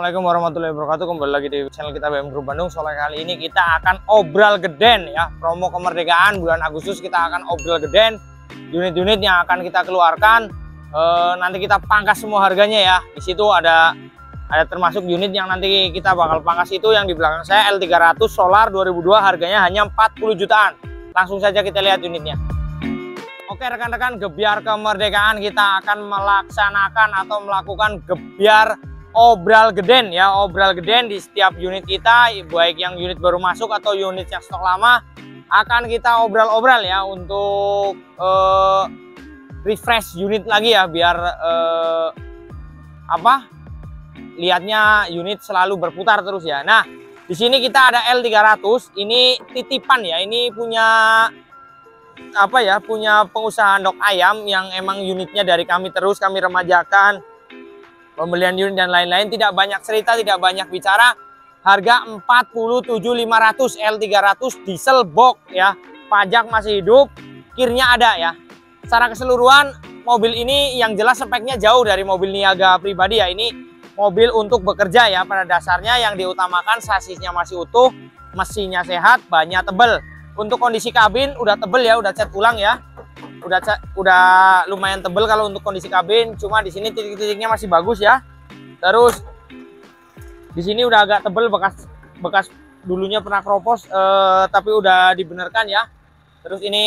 Assalamualaikum warahmatullahi wabarakatuh. Kembali lagi di channel kita BM Group Bandung. Soalnya kali ini kita akan obral geden ya. Promo kemerdekaan bulan Agustus kita akan obral geden. Unit-unit yang akan kita keluarkan nanti kita pangkas semua harganya ya. Di situ ada termasuk unit yang nanti kita bakal pangkas itu yang di belakang saya L300 Solar 2002 harganya hanya 40 jutaan. Langsung saja kita lihat unitnya. Oke rekan-rekan, gebyar kemerdekaan kita akan melaksanakan atau melakukan gebyar obral geden ya, obral geden di setiap unit kita, baik yang unit baru masuk atau unit yang stok lama akan kita obral ya untuk refresh unit lagi ya, biar lihatnya unit selalu berputar terus ya. Nah di sini kita ada L300 ini titipan ya, ini punya punya pengusaha dok ayam yang emang unitnya dari kami terus kami remajakan. Pembelian unit dan lain-lain, tidak banyak cerita, tidak banyak bicara. Harga 47.500 L300 diesel box ya. Pajak masih hidup, kirnya ada ya. Secara keseluruhan mobil ini yang jelas speknya jauh dari mobil niaga pribadi ya. Ini mobil untuk bekerja ya, pada dasarnya yang diutamakan sasisnya masih utuh, mesinnya sehat, bannya tebel. Untuk kondisi kabin udah tebel ya, udah cat ulang ya. Udah lumayan tebel kalau untuk kondisi kabin, cuma di sini titik-titiknya masih bagus ya. Terus di sini udah agak tebel, bekas dulunya pernah keropos tapi udah dibenerkan ya. Terus ini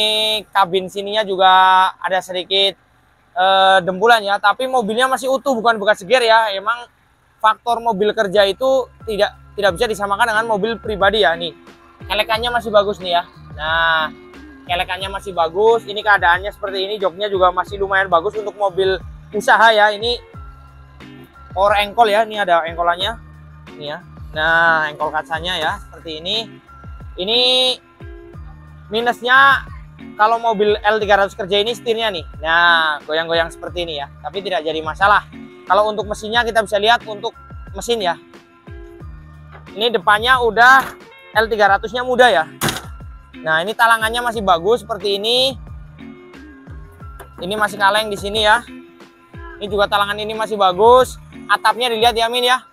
kabin sininya juga ada sedikit dembulan ya, tapi mobilnya masih utuh, bukan bekas gear ya. Emang faktor mobil kerja itu tidak bisa disamakan dengan mobil pribadi ya. Nih kelekannya masih bagus nih ya. Nah kelekannya masih bagus, ini keadaannya seperti ini, joknya juga masih lumayan bagus untuk mobil usaha ya. Ini power engkol ya, ini ada engkolannya ini ya. Nah engkol kacanya ya seperti ini. Ini minusnya kalau mobil L300 kerja ini setirnya nih, nah goyang-goyang seperti ini ya, tapi tidak jadi masalah. Kalau untuk mesinnya kita bisa lihat untuk mesin ya, ini depannya udah L300 nya muda ya. Nah ini talangannya masih bagus seperti ini. Ini masih kaleng di sini ya. Ini juga talangan ini masih bagus. Atapnya dilihat ya Min ya.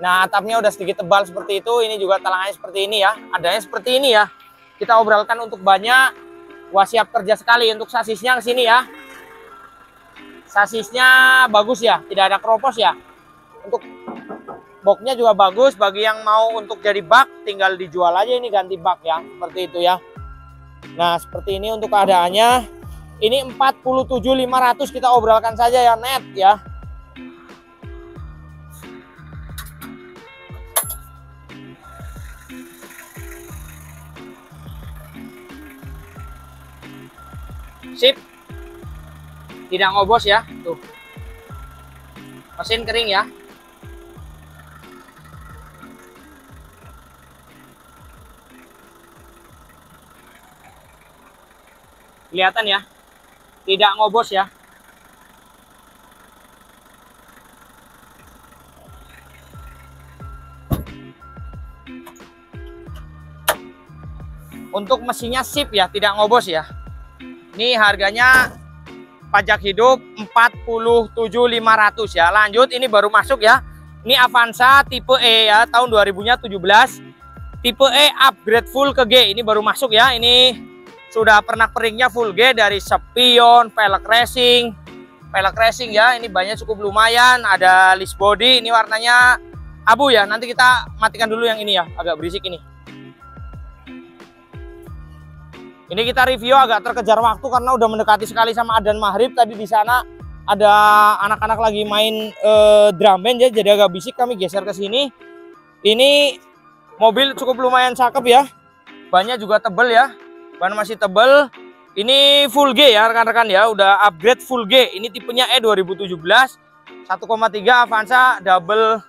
Nah atapnya udah sedikit tebal seperti itu. Ini juga talangannya seperti ini ya. Adanya seperti ini ya. Kita obralkan untuk banyak. Wah siap kerja sekali untuk sasisnya ke sini ya. Sasisnya bagus ya. Tidak ada keropos ya. Untuk boknya juga bagus, bagi yang mau untuk jadi bak tinggal dijual aja, ini ganti bak ya, seperti itu ya. Nah seperti ini untuk keadaannya, ini 47.500 kita obralkan saja ya, net ya. Sip, tidak ngobos ya, tuh mesin kering ya. Kelihatan ya, tidak ngobos ya. Untuk mesinnya sip ya, tidak ngobos ya. Ini harganya pajak hidup 47.500 ya. Lanjut, ini baru masuk ya. Ini Avanza tipe E ya, tahun 2017. Tipe E upgrade full ke G, ini baru masuk ya. Ini sudah pernak-perniknya full G dari spion, velg racing ya. Ini banyak cukup lumayan, ada list body, ini warnanya abu ya. Nanti kita matikan dulu yang ini ya, agak berisik ini. Ini kita review agak terkejar waktu karena udah mendekati sekali sama adzan maghrib. Tadi di sana ada anak-anak lagi main drum band ya, jadi agak bisik, kami geser ke sini. Ini mobil cukup lumayan cakep ya, bannya juga tebel ya. Ban masih tebel, ini full G ya rekan-rekan ya, udah upgrade full G. Ini tipenya E 2017, 1,3 Avanza double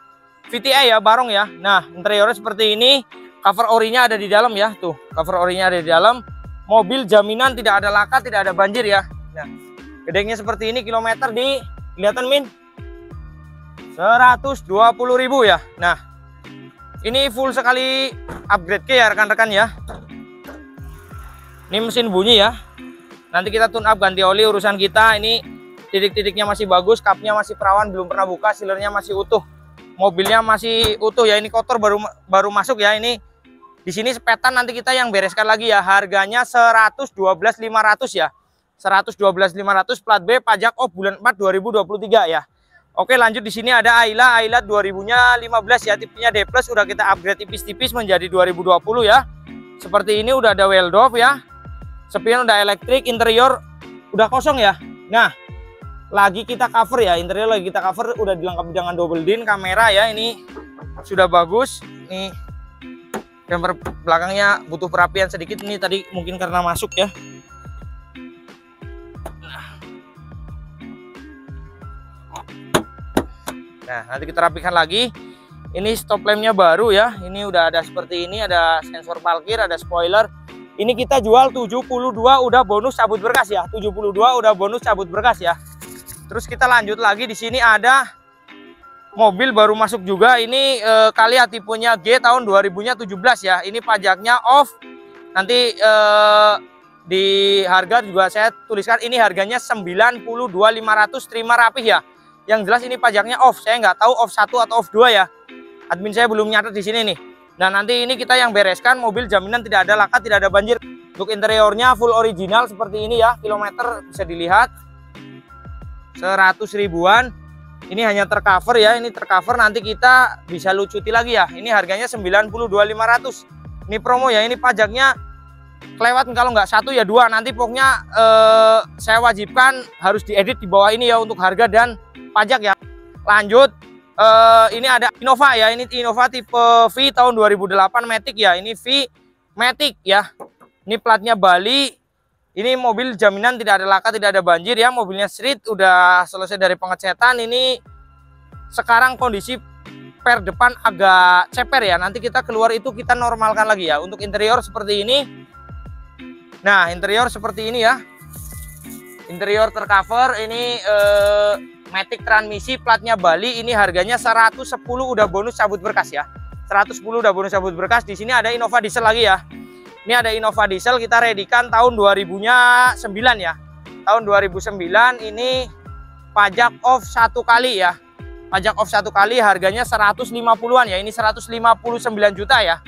VTI ya, barong ya. Nah interiornya seperti ini, cover orinya ada di dalam ya, tuh cover orinya ada di dalam. Mobil jaminan tidak ada laka, tidak ada banjir ya. Nah gedengnya seperti ini, kilometer di kelihatan Min 120.000 ya. Nah ini full sekali upgrade G ya rekan-rekan ya. Ini mesin bunyi ya, nanti kita tune up ganti oli urusan kita. Ini titik-titiknya masih bagus, kapnya masih perawan, belum pernah buka, sealernya masih utuh. mobilnya masih utuh ya, ini kotor baru masuk ya. Ini di sini sepetan nanti kita yang bereskan lagi ya. Harganya 112.500 ya. 112.500 plat B, pajak off bulan 4 2023 ya. Oke, lanjut di sini ada Ayla. Ayla 2015 ya, tipenya D+, udah kita upgrade tipis-tipis menjadi 2020 ya. Seperti ini udah ada wheel off ya. Spion udah elektrik, interior udah kosong ya. Nah, lagi kita cover ya, interior lagi kita cover, udah dilengkapi dengan double din, kamera ya, ini sudah bagus. Nih bumper belakangnya butuh perapian sedikit nih tadi mungkin karena masuk ya. Nah, nanti kita rapikan lagi. Ini stop lampnya baru ya. Ini udah ada seperti ini, ada sensor parkir, ada spoiler. Ini kita jual 72 udah bonus cabut berkas ya. 72 udah bonus cabut berkas ya. Terus kita lanjut lagi, di sini ada mobil baru masuk juga. Ini Calya tipenya G tahun 2017 ya. Ini pajaknya off. Nanti di harga juga saya tuliskan, ini harganya 92.500 terima rapih ya. Yang jelas ini pajaknya off, saya nggak tahu off 1 atau off 2 ya. Admin saya belum nyatet di sini nih. Dan nanti ini kita yang bereskan, mobil jaminan tidak ada laka, tidak ada banjir. Untuk interiornya full original seperti ini ya, kilometer bisa dilihat 100 ribuan. Ini hanya tercover ya, ini tercover, nanti kita bisa lucuti lagi ya. Ini harganya 92.500. Ini promo ya, ini pajaknya kelewat kalau nggak 1 ya 2. Nanti pokoknya saya wajibkan harus diedit di bawah ini ya untuk harga dan pajak ya. Lanjut ini ada Innova ya. Ini Innova tipe V tahun 2008 Matic ya. Ini V Matic ya. Ini platnya Bali. Ini mobil jaminan tidak ada laka, tidak ada banjir ya. Mobilnya street, udah selesai dari pengecetan. Ini sekarang kondisi per depan agak ceper ya. Nanti kita keluar itu kita normalkan lagi ya. Untuk interior seperti ini. Nah, interior seperti ini ya. Interior tercover. Ini Matic transmisi, platnya Bali, ini harganya 110 udah bonus cabut berkas ya. 110 udah bonus cabut berkas. Di sini ada Innova diesel lagi ya. Ini ada Innova diesel, kita redikan tahun 2009 ya. Tahun 2009 ini pajak off 1 kali ya. Pajak off 1 kali, harganya 150-an ya. Ini 159 juta ya.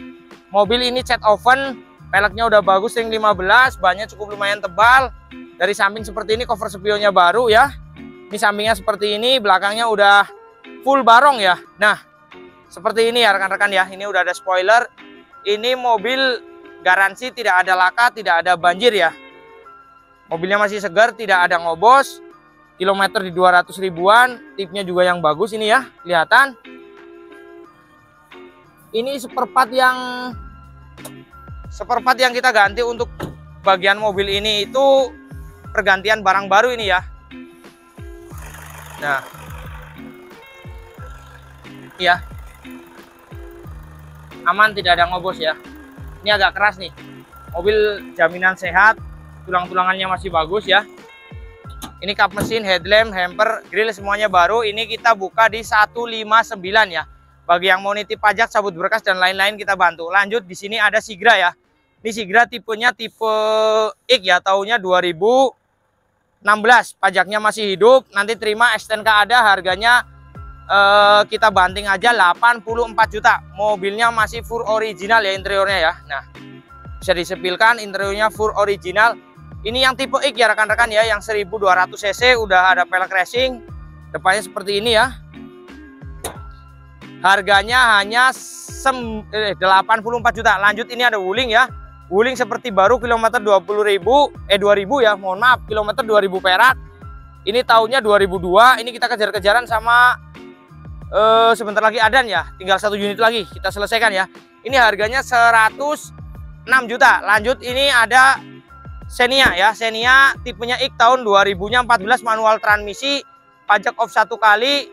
Mobil ini cat oven, peleknya udah bagus, ring 15, bannya cukup lumayan tebal. Dari samping seperti ini, cover spionnya baru ya. Ini sampingnya seperti ini, belakangnya udah full barong ya. Nah, seperti ini ya rekan-rekan ya. Ini udah ada spoiler. Ini mobil garansi tidak ada laka, tidak ada banjir ya. Mobilnya masih segar, tidak ada ngobos. Kilometer di 200 ribuan. Tipnya juga yang bagus ini ya, kelihatan. Ini seperempat yang kita ganti untuk bagian mobil ini itu pergantian barang baru ini ya. Nah, ya, aman, tidak ada ngobos ya. Ini agak keras nih, mobil jaminan sehat, tulang-tulangannya masih bagus ya. Ini kap mesin, headlamp, bumper, grill semuanya baru. Ini kita buka di 159 ya. Bagi yang mau nitip pajak, cabut berkas dan lain-lain kita bantu. Lanjut di sini ada Sigra ya. Ini Sigra tipenya tipe X ya, tahunnya 2016, pajaknya masih hidup, nanti terima STNK ada, harganya kita banting aja 84 juta. Mobilnya masih full original ya interiornya ya. Nah, bisa disepilkan, interiornya full original. Ini yang tipe X ya rekan-rekan ya, yang 1200 cc, udah ada pelek racing, depannya seperti ini ya. Harganya hanya 84 juta. Lanjut ini ada Wuling ya. Wuling seperti baru, kilometer 2000 ya, mohon maaf, kilometer 2000 perak. Ini tahunnya 2002, ini kita kejar-kejaran sama sebentar lagi adan ya, tinggal 1 unit lagi, kita selesaikan ya. Ini harganya 106 juta. Lanjut ini ada Xenia ya, Xenia tipenya X tahun 2014, manual transmisi, pajak off 1 kali,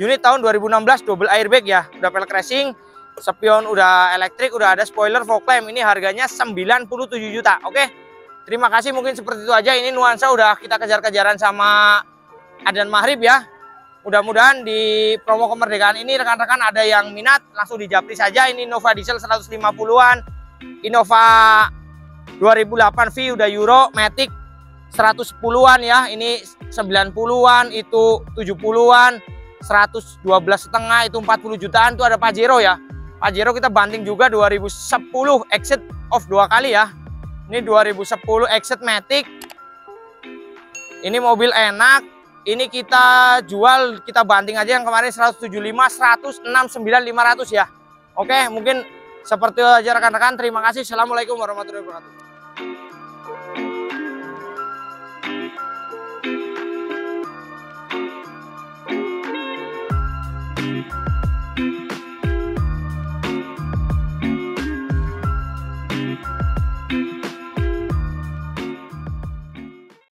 unit tahun 2016, double airbag ya, udah pelek racing. Spion udah elektrik, udah ada spoiler, fog lamp. Ini harganya 97 juta. Oke, terima kasih, mungkin seperti itu aja. Ini nuansa udah kita kejar-kejaran sama adzan maghrib ya. Mudah-mudahan di promo kemerdekaan ini rekan-rekan ada yang minat langsung dijapri saja. Ini Innova diesel 150-an, Innova 2008 V udah Euro, Matic 110-an ya, ini 90-an, itu 70-an, 112,5 itu 40 jutaan tuh ada Pajero ya. Pajero kita banting juga 2010 exit off 2 kali ya. Ini 2010 exit matic. Ini mobil enak. Ini kita jual, kita banting aja yang kemarin 175, 169, 500 ya. Oke, mungkin seperti itu aja rekan-rekan. Terima kasih. Assalamualaikum warahmatullahi wabarakatuh.